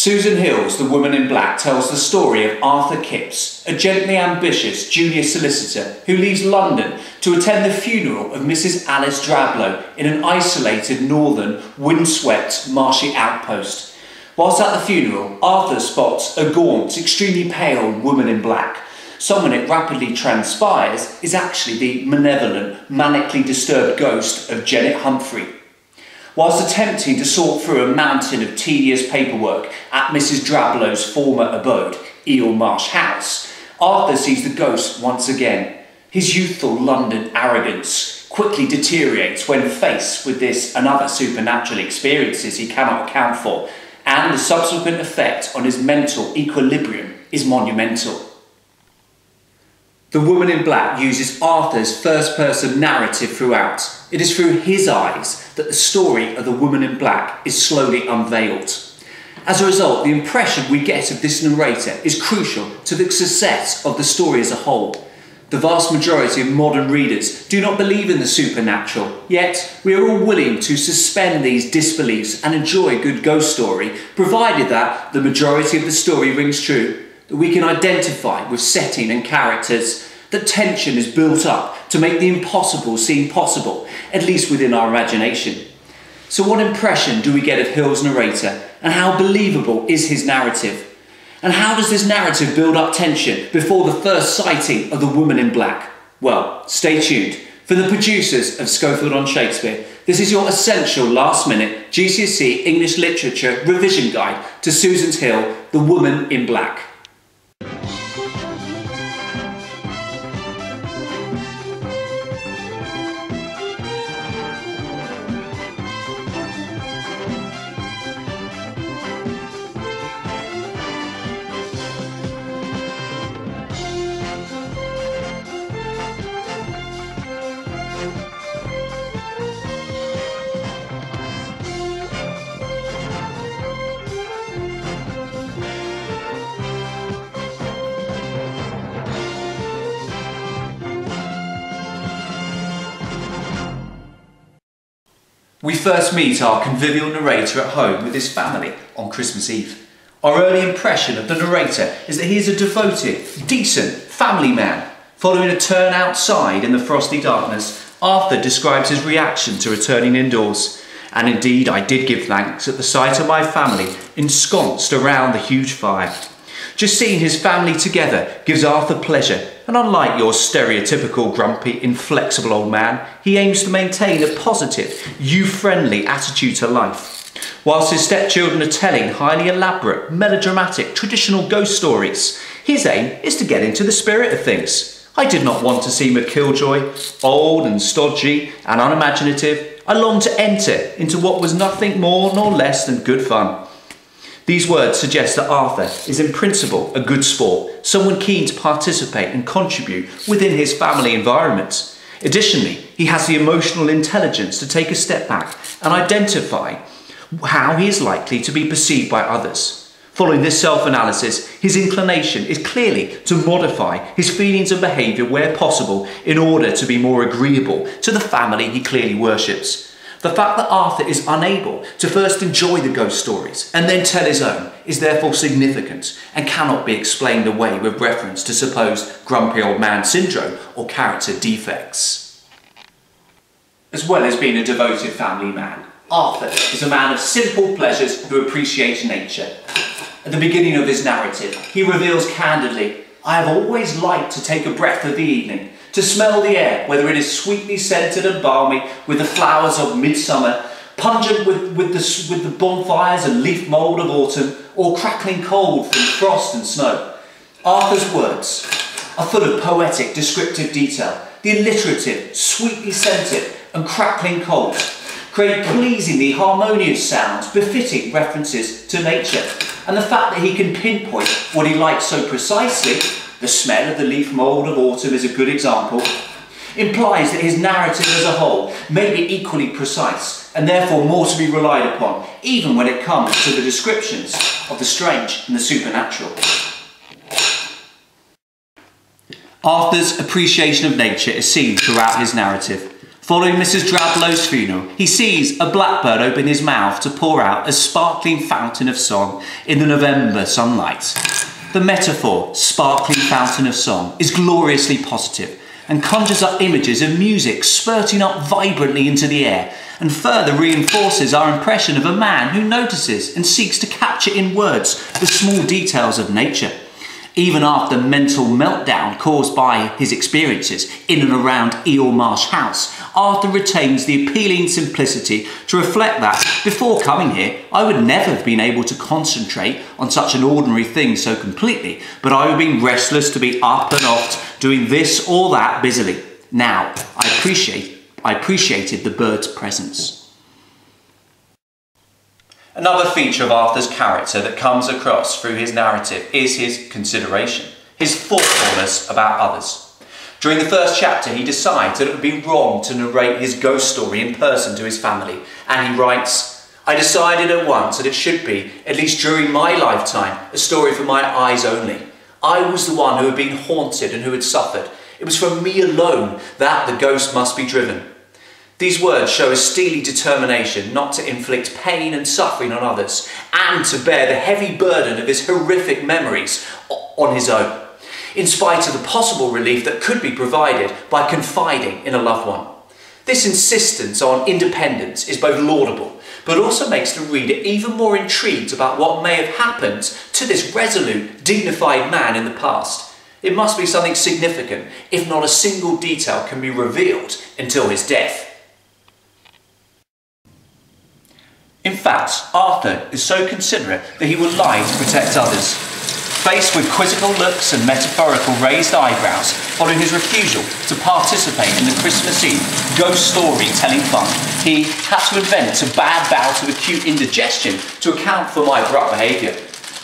Susan Hill's The Woman in Black tells the story of Arthur Kipps, a gently ambitious junior solicitor who leaves London to attend the funeral of Mrs. Alice Drablow in an isolated northern, windswept, marshy outpost. Whilst at the funeral, Arthur spots a gaunt, extremely pale woman in black. Someone, it rapidly transpires, is actually the malevolent, manically disturbed ghost of Janet Humphrey. Whilst attempting to sort through a mountain of tedious paperwork at Mrs. Drablow's former abode, Eel Marsh House, Arthur sees the ghost once again. His youthful London arrogance quickly deteriorates when faced with this and other supernatural experiences he cannot account for, and the subsequent effect on his mental equilibrium is monumental. The Woman in Black uses Arthur's first-person narrative throughout. It is through his eyes that the story of the Woman in Black is slowly unveiled. As a result, the impression we get of this narrator is crucial to the success of the story as a whole. The vast majority of modern readers do not believe in the supernatural, yet we are all willing to suspend these disbeliefs and enjoy a good ghost story, provided that the majority of the story rings true, that we can identify with setting and characters, that tension is built up to make the impossible seem possible, at least within our imagination. So what impression do we get of Hill's narrator, and how believable is his narrative? And how does this narrative build up tension before the first sighting of the Woman in Black? Well, stay tuned. For the producers of Schofield on Shakespeare, this is your essential last-minute GCSE English Literature revision guide to Susan Hill, The Woman in Black. We first meet our convivial narrator at home with his family on Christmas Eve. Our early impression of the narrator is that he is a devoted, decent family man. Following a turn outside in the frosty darkness, Arthur describes his reaction to returning indoors. And indeed, I did give thanks at the sight of my family ensconced around the huge fire. Just seeing his family together gives Arthur pleasure, and unlike your stereotypical grumpy, inflexible old man, he aims to maintain a positive, you-friendly attitude to life. Whilst his stepchildren are telling highly elaborate, melodramatic, traditional ghost stories, his aim is to get into the spirit of things. I did not want to seem a killjoy, old and stodgy and unimaginative. I longed to enter into what was nothing more nor less than good fun. These words suggest that Arthur is in principle a good sport, someone keen to participate and contribute within his family environment. Additionally, he has the emotional intelligence to take a step back and identify how he is likely to be perceived by others. Following this self-analysis, his inclination is clearly to modify his feelings and behaviour where possible in order to be more agreeable to the family he clearly worships. The fact that Arthur is unable to first enjoy the ghost stories and then tell his own is therefore significant and cannot be explained away with reference to supposed grumpy old man syndrome or character defects. As well as being a devoted family man, Arthur is a man of simple pleasures who appreciates nature. At the beginning of his narrative, he reveals candidly, "I have always liked to take a breath of the evening, to smell the air, whether it is sweetly scented and balmy with the flowers of midsummer, pungent with the bonfires and leaf mould of autumn, or crackling cold from frost and snow." Arthur's words are full of poetic, descriptive detail. The alliterative, sweetly scented and crackling cold create pleasingly harmonious sounds befitting references to nature. And the fact that he can pinpoint what he likes so precisely, the smell of the leaf mould of autumn is a good example, implies that his narrative as a whole may be equally precise and therefore more to be relied upon, even when it comes to the descriptions of the strange and the supernatural. Arthur's appreciation of nature is seen throughout his narrative. Following Mrs. Drablow's funeral, he sees a blackbird open his mouth to pour out a sparkling fountain of song in the November sunlight. The metaphor, sparkling fountain of song, is gloriously positive and conjures up images of music spurting up vibrantly into the air, and further reinforces our impression of a man who notices and seeks to capture in words the small details of nature. Even after the mental meltdown caused by his experiences in and around Eel Marsh House, Arthur retains the appealing simplicity to reflect that, before coming here, I would never have been able to concentrate on such an ordinary thing so completely, but I would have been restless to be up and off, doing this or that busily. Now, I appreciated the bird's presence. Another feature of Arthur's character that comes across through his narrative is his consideration, his thoughtfulness about others. During the first chapter, he decides that it would be wrong to narrate his ghost story in person to his family, and he writes, "I decided at once that it should be, at least during my lifetime, a story for my eyes only. I was the one who had been haunted and who had suffered. It was from me alone that the ghost must be driven." These words show a steely determination not to inflict pain and suffering on others, and to bear the heavy burden of his horrific memories on his own, in spite of the possible relief that could be provided by confiding in a loved one. This insistence on independence is both laudable, but also makes the reader even more intrigued about what may have happened to this resolute, dignified man in the past. It must be something significant, if not a single detail can be revealed until his death. In fact, Arthur is so considerate that he will lie to protect others. Faced with quizzical looks and metaphorical raised eyebrows following his refusal to participate in the Christmas Eve ghost story-telling fun, he had to invent a bad bout of acute indigestion to account for my abrupt behaviour.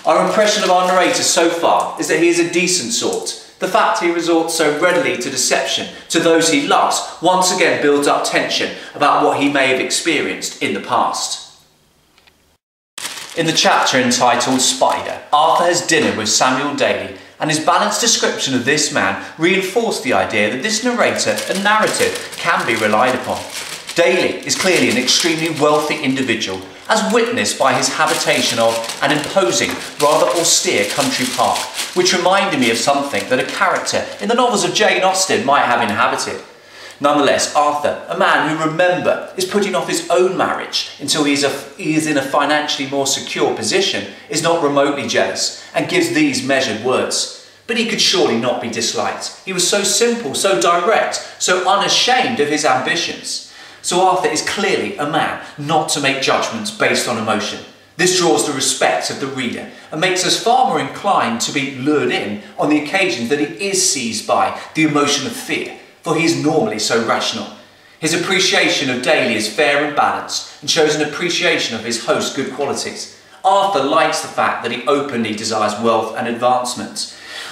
Our impression of our narrator so far is that he is a decent sort. The fact he resorts so readily to deception to those he loves once again builds up tension about what he may have experienced in the past. In the chapter entitled Spider, Arthur has dinner with Samuel Daly, and his balanced description of this man reinforced the idea that this narrator and narrative can be relied upon. Daly is clearly an extremely wealthy individual, as witnessed by his habitation of an imposing, rather austere country park, which reminded me of something that a character in the novels of Jane Austen might have inhabited. Nonetheless, Arthur, a man who, remember, is putting off his own marriage until he is in a financially more secure position, is not remotely jealous and gives these measured words. But he could surely not be disliked. He was so simple, so direct, so unashamed of his ambitions. So Arthur is clearly a man not to make judgments based on emotion. This draws the respect of the reader and makes us far more inclined to be lured in on the occasions that he is seized by the emotion of fear, for he is normally so rational. His appreciation of Daly is fair and balanced, and shows an appreciation of his host's good qualities. Arthur likes the fact that he openly desires wealth and advancement,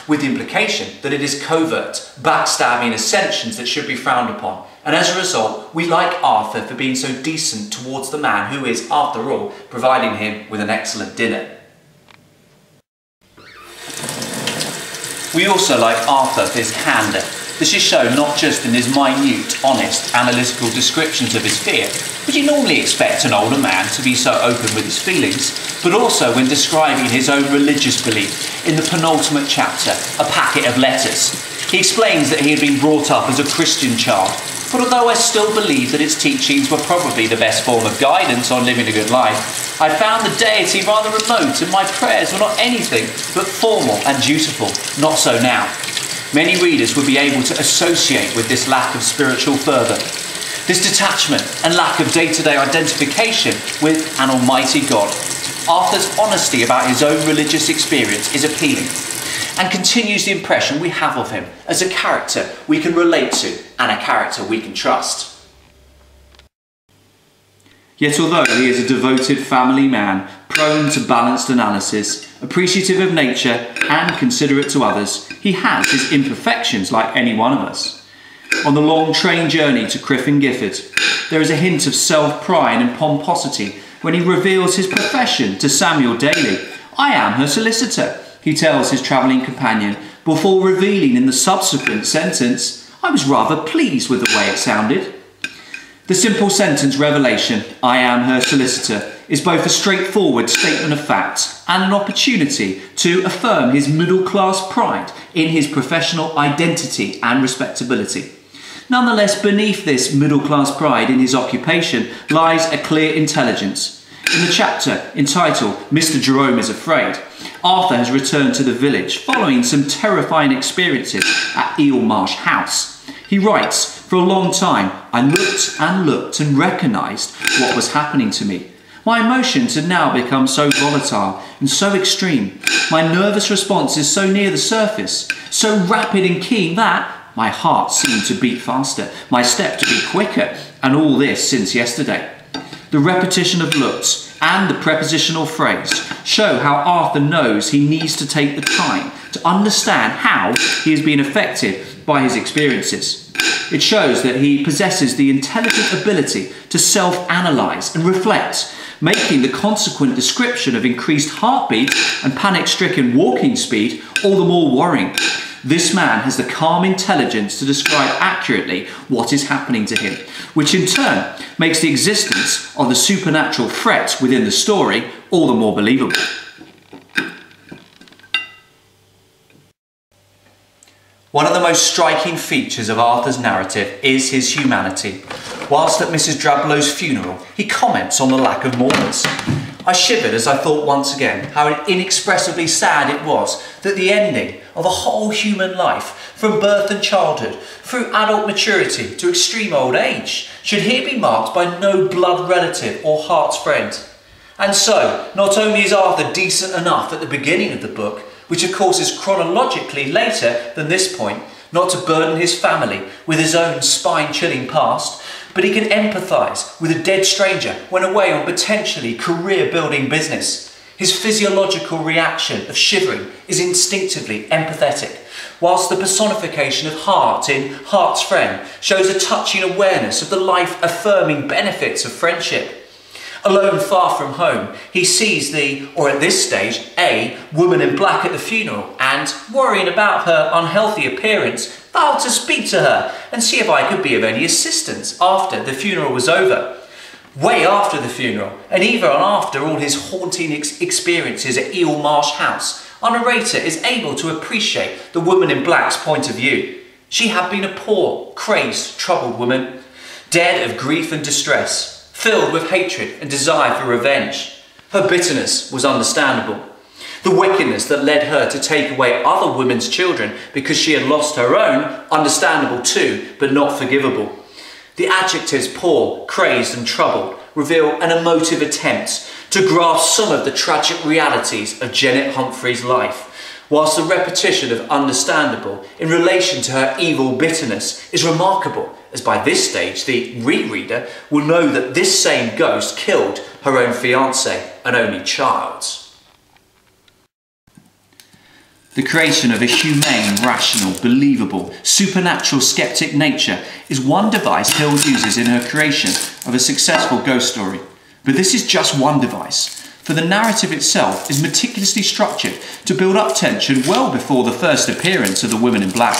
with the implication that it is covert, backstabbing ascensions that should be frowned upon, and as a result, we like Arthur for being so decent towards the man who is, after all, providing him with an excellent dinner. We also like Arthur for his candour. This is shown not just in his minute, honest, analytical descriptions of his fear, which you normally expect an older man to be so open with his feelings, but also when describing his own religious belief in the penultimate chapter, A Packet of Letters. He explains that he had been brought up as a Christian child, but although I still believe that its teachings were probably the best form of guidance on living a good life, I found the deity rather remote, and my prayers were not anything but formal and dutiful. Not so now. Many readers would be able to associate with this lack of spiritual fervour, this detachment and lack of day-to-day identification with an almighty God. Arthur's honesty about his own religious experience is appealing, and continues the impression we have of him as a character we can relate to and a character we can trust. Yet although he is a devoted family man, prone to balanced analysis, appreciative of nature and considerate to others, he has his imperfections like any one of us. On the long train journey to Crythin Gifford, there is a hint of self-pride and pomposity when he reveals his profession to Samuel Daly. "I am her solicitor," he tells his travelling companion, before revealing in the subsequent sentence, "I was rather pleased with the way it sounded." The simple sentence revelation, "I am her solicitor," is both a straightforward statement of facts and an opportunity to affirm his middle-class pride in his professional identity and respectability. Nonetheless, beneath this middle-class pride in his occupation lies a clear intelligence. In the chapter entitled "Mr. Jerome is Afraid," Arthur has returned to the village following some terrifying experiences at Eel Marsh House. He writes, "For a long time, I looked and looked and recognised what was happening to me. My emotions had now become so volatile and so extreme. My nervous response is so near the surface, so rapid and keen that my heart seemed to beat faster, my step to be quicker, and all this since yesterday." The repetition of looks and the prepositional phrase show how Arthur knows he needs to take the time to understand how he has been affected by his experiences. It shows that he possesses the intelligent ability to self-analyse and reflect, making the consequent description of increased heartbeat and panic-stricken walking speed all the more worrying. This man has the calm intelligence to describe accurately what is happening to him, which in turn makes the existence of the supernatural threat within the story all the more believable. One of the most striking features of Arthur's narrative is his humanity. Whilst at Mrs. Drablow's funeral, he comments on the lack of mourners. "I shivered as I thought once again how inexpressibly sad it was that the ending of a whole human life, from birth and childhood, through adult maturity to extreme old age, should here be marked by no blood relative or heart's friend." And so, not only is Arthur decent enough at the beginning of the book, which of course is chronologically later than this point, not to burden his family with his own spine-chilling past, but he can empathise with a dead stranger when away on potentially career-building business. His physiological reaction of shivering is instinctively empathetic, whilst the personification of heart in Heart's Friend shows a touching awareness of the life-affirming benefits of friendship. Alone far from home, he sees the, or at this stage, a woman in black at the funeral and, worrying about her unhealthy appearance, vowed to speak to her and see if I could be of any assistance after the funeral was over. Way after the funeral, and even after all his haunting experiences at Eel Marsh House, our narrator is able to appreciate the woman in black's point of view. She had been a poor, crazed, troubled woman, dead of grief and distress, filled with hatred and desire for revenge. Her bitterness was understandable. The wickedness that led her to take away other women's children because she had lost her own, understandable too, but not forgivable. The adjectives poor, crazed and troubled reveal an emotive attempt to grasp some of the tragic realities of Janet Humphrey's life, whilst the repetition of understandable in relation to her evil bitterness is remarkable, as by this stage the rereader will know that this same ghost killed her own fiancé and only child. The creation of a humane, rational, believable, supernatural sceptic nature is one device Hill uses in her creation of a successful ghost story. But this is just one device, for the narrative itself is meticulously structured to build up tension well before the first appearance of the woman in black.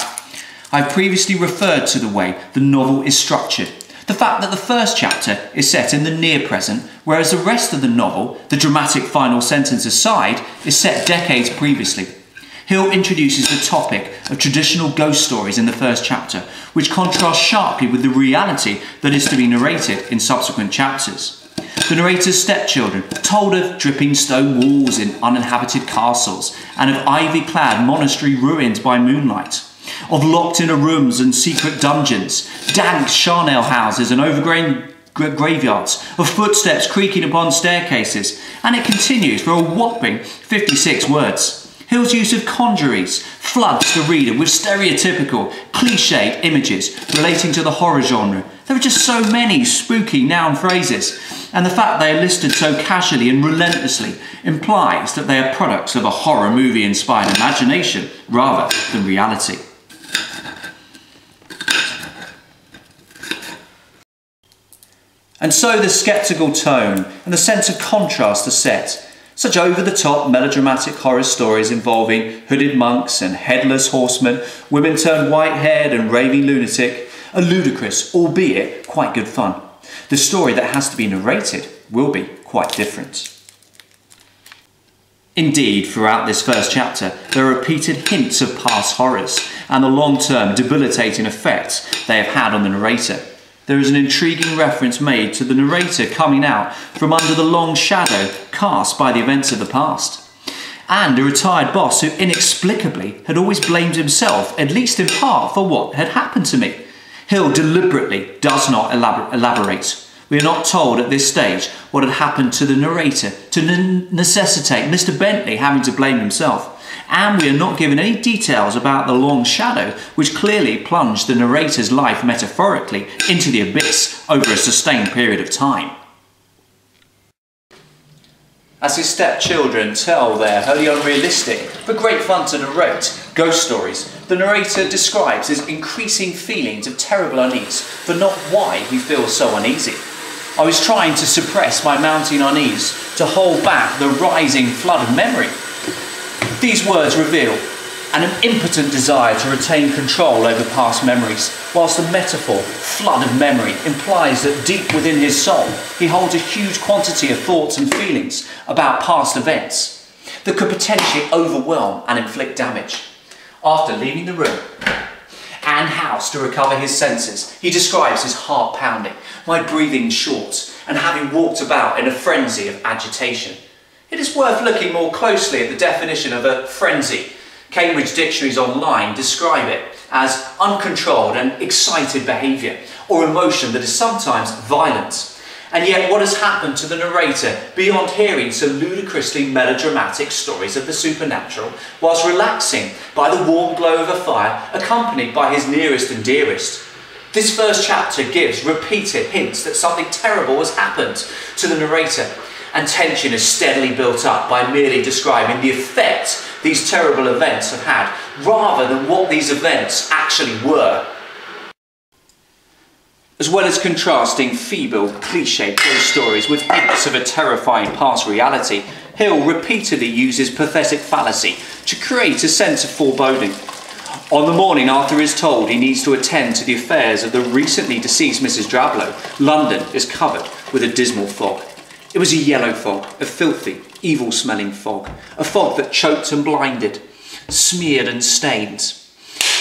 I've previously referred to the way the novel is structured. The fact that the first chapter is set in the near present, whereas the rest of the novel, the dramatic final sentence aside, is set decades previously. Hill introduces the topic of traditional ghost stories in the first chapter, which contrasts sharply with the reality that is to be narrated in subsequent chapters. The narrator's stepchildren, told of dripping stone walls in uninhabited castles and of ivy-clad monastery ruins by moonlight, of locked-inner rooms and secret dungeons, dank charnel houses and overgrown graveyards, of footsteps creaking upon staircases, and it continues for a whopping 56 words. Hill's use of conjuries floods the reader with stereotypical, cliched images relating to the horror genre. There are just so many spooky noun phrases, and the fact they are listed so casually and relentlessly implies that they are products of a horror movie-inspired imagination rather than reality. And so the sceptical tone and the sense of contrast are set. Such over-the-top melodramatic horror stories involving hooded monks and headless horsemen, women turned white-haired and raving lunatic, are ludicrous, albeit quite good fun. The story that has to be narrated will be quite different. Indeed, throughout this first chapter, there are repeated hints of past horrors and the long-term debilitating effects they have had on the narrator. There is an intriguing reference made to the narrator coming out from under the long shadow cast by the events of the past, and a retired boss who inexplicably had always blamed himself, at least in part, for what had happened to me. Hill deliberately does not elaborate. We are not told at this stage what had happened to the narrator to necessitate Mr. Bentley having to blame himself. And we are not given any details about the long shadow, which clearly plunged the narrator's life metaphorically into the abyss over a sustained period of time. As his stepchildren tell their wholly unrealistic, but great fun to narrate, ghost stories, the narrator describes his increasing feelings of terrible unease, but not why he feels so uneasy. I was trying to suppress my mounting unease, to hold back the rising flood of memory. These words reveal an impotent desire to retain control over past memories, whilst the metaphor, flood of memory, implies that deep within his soul, he holds a huge quantity of thoughts and feelings about past events that could potentially overwhelm and inflict damage. After leaving the room and house to recover his senses, he describes his heart pounding, my breathing short, and having walked about in a frenzy of agitation. It is worth looking more closely at the definition of a frenzy. Cambridge Dictionaries Online describe it as uncontrolled and excited behaviour, or emotion that is sometimes violent. And yet what has happened to the narrator beyond hearing some ludicrously melodramatic stories of the supernatural whilst relaxing by the warm glow of a fire accompanied by his nearest and dearest? This first chapter gives repeated hints that something terrible has happened to the narrator, and tension is steadily built up by merely describing the effect these terrible events have had rather than what these events actually were. As well as contrasting feeble, cliché ghost stories with hints of a terrifying past reality, Hill repeatedly uses pathetic fallacy to create a sense of foreboding. On the morning Arthur is told he needs to attend to the affairs of the recently deceased Mrs. Drablow, London is covered with a dismal fog. It was a yellow fog, a filthy, evil-smelling fog, a fog that choked and blinded, smeared and stained.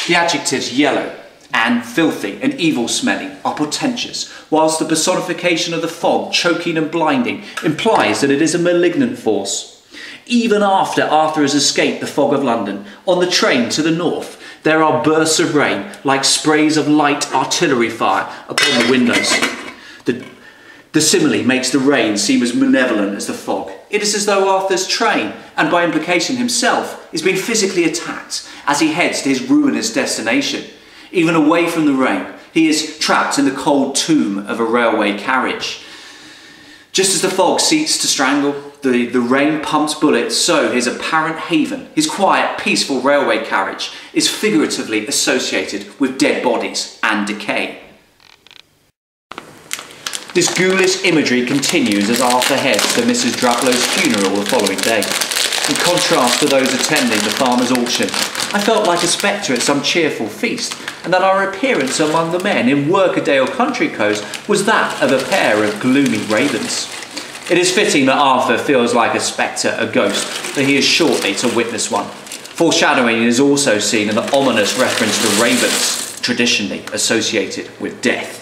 The adjectives yellow and filthy and evil-smelling are portentous, whilst the personification of the fog, choking and blinding, implies that it is a malignant force. Even after Arthur has escaped the fog of London, on the train to the north, there are bursts of rain like sprays of light artillery fire upon the windows. The simile makes the rain seem as malevolent as the fog. It is as though Arthur's train, and by implication himself, is being physically attacked as he heads to his ruinous destination. Even away from the rain, he is trapped in the cold tomb of a railway carriage. Just as the fog seeks to strangle, the rain pumps bullets, so his apparent haven, his quiet, peaceful railway carriage, is figuratively associated with dead bodies and decay. This ghoulish imagery continues as Arthur heads to Mrs. Drablow's funeral the following day. In contrast to those attending the farmer's auction, I felt like a spectre at some cheerful feast, and that our appearance among the men in Workerdale country coats was that of a pair of gloomy ravens. It is fitting that Arthur feels like a spectre, a ghost, that he is shortly to witness one. Foreshadowing is also seen in the ominous reference to ravens, traditionally associated with death.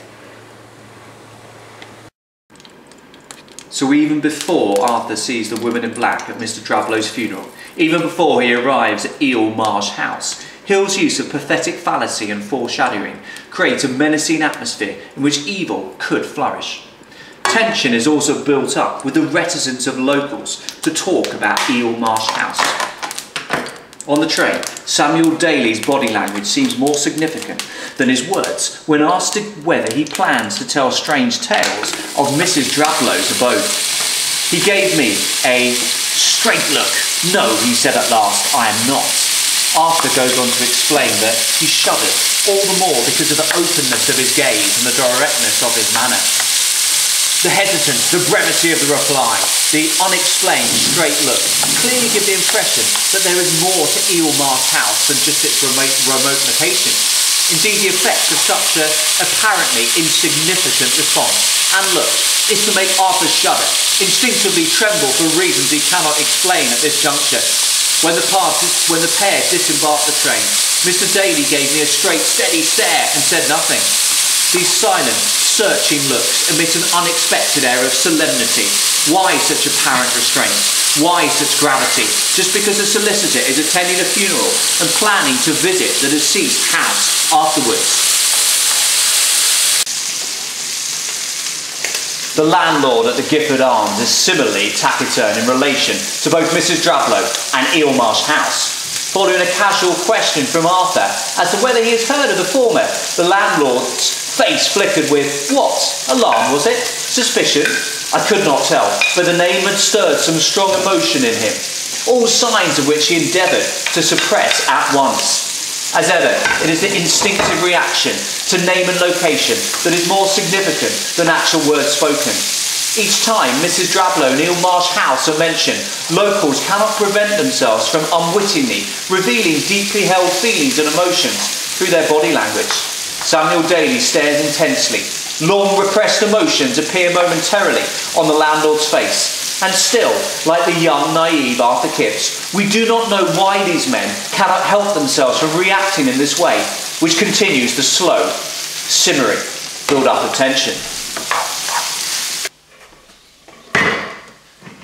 So even before Arthur sees the woman in black at Mr. Drablow's funeral, even before he arrives at Eel Marsh House, Hill's use of pathetic fallacy and foreshadowing creates a menacing atmosphere in which evil could flourish. Tension is also built up with the reticence of locals to talk about Eel Marsh House. On the train, Samuel Daly's body language seems more significant than his words when asked whether he plans to tell strange tales of Mrs. Drablow's abode. He gave me a straight look. "No," he said at last, "I am not." Arthur goes on to explain that he shuddered all the more because of the openness of his gaze and the directness of his manner. The hesitance, the brevity of the reply, the unexplained straight look clearly give the impression that there is more to Eel Marsh House than just its remote location. Indeed, the effect of such an apparently insignificant response, and look, is to make Arthur shudder, instinctively tremble for reasons he cannot explain at this juncture. When the pair disembarked the train, Mr. Daly gave me a straight, steady stare and said nothing. These silent, searching looks emit an unexpected air of solemnity. Why such apparent restraint? Why such gravity? Just because a solicitor is attending a funeral and planning to visit the deceased house afterwards. The landlord at the Gifford Arms is similarly taciturn in relation to both Mrs. Drablow and Eel Marsh House. Following a casual question from Arthur as to whether he has heard of the former, the landlord's face flickered with what? Alarm, was it? Suspicion? I could not tell, but the name had stirred some strong emotion in him, all signs of which he endeavoured to suppress at once. As ever, it is the instinctive reaction to name and location that is more significant than actual words spoken. Each time Mrs. Drablow and Eel Marsh House are mentioned, locals cannot prevent themselves from unwittingly revealing deeply held feelings and emotions through their body language. Samuel Daly stares intensely. Long repressed emotions appear momentarily on the landlord's face. And still, like the young, naive Arthur Kipps, we do not know why these men cannot help themselves from reacting in this way, which continues the slow, simmering build-up of tension.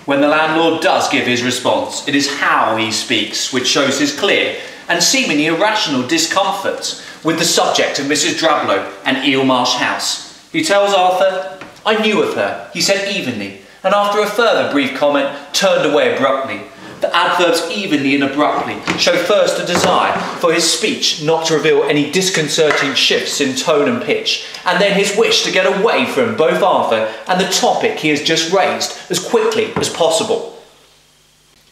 When the landlord does give his response, it is how he speaks which shows his clear and seemingly irrational discomfort with the subject of Mrs. Drablow and Eel Marsh House. He tells Arthur, "I knew of her," he said evenly, and after a further brief comment, turned away abruptly. The adverbs evenly and abruptly show first a desire for his speech not to reveal any disconcerting shifts in tone and pitch, and then his wish to get away from both Arthur and the topic he has just raised as quickly as possible.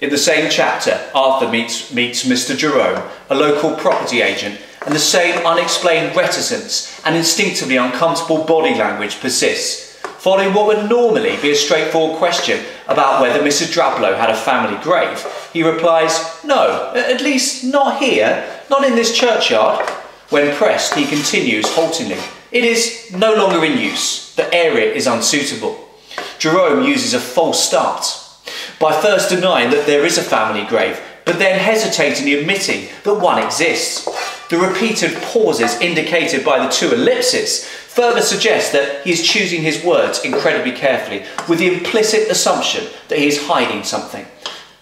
In the same chapter, Arthur meets Mr. Jerome, a local property agent, and the same unexplained reticence and instinctively uncomfortable body language persists. Following what would normally be a straightforward question about whether Mrs. Drablow had a family grave, he replies, "No, at least not here, not in this churchyard." When pressed, he continues haltingly, "It is no longer in use. The area is unsuitable." Jerome uses a false start by first denying that there is a family grave, but then hesitatingly admitting that one exists. The repeated pauses indicated by the two ellipses further suggest that he is choosing his words incredibly carefully, with the implicit assumption that he is hiding something.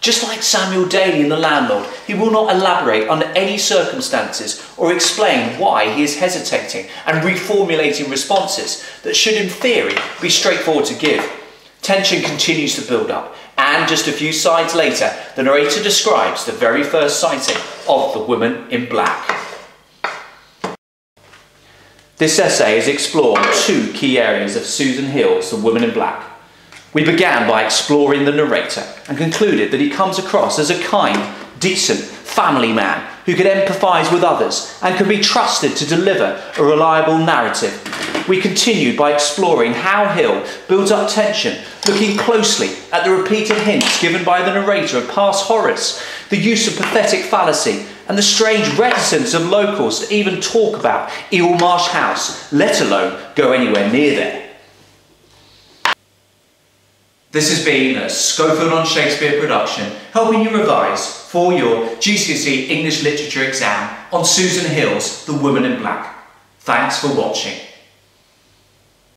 Just like Samuel Daly and the landlord, he will not elaborate under any circumstances or explain why he is hesitating and reformulating responses that should, in theory, be straightforward to give. Tension continues to build up, and just a few sides later, the narrator describes the very first sighting of the Woman in Black. This essay is exploring two key areas of Susan Hill's The Woman in Black. We began by exploring the narrator and concluded that he comes across as a kind, decent, family man who could empathise with others and could be trusted to deliver a reliable narrative. We continued by exploring how Hill builds up tension, looking closely at the repeated hints given by the narrator of past horrors, the use of pathetic fallacy, and the strange reticence of locals to even talk about Eel Marsh House, let alone go anywhere near there. This has been a Schofield on Shakespeare production, helping you revise for your GCSE English Literature exam on Susan Hill's The Woman in Black. Thanks for watching.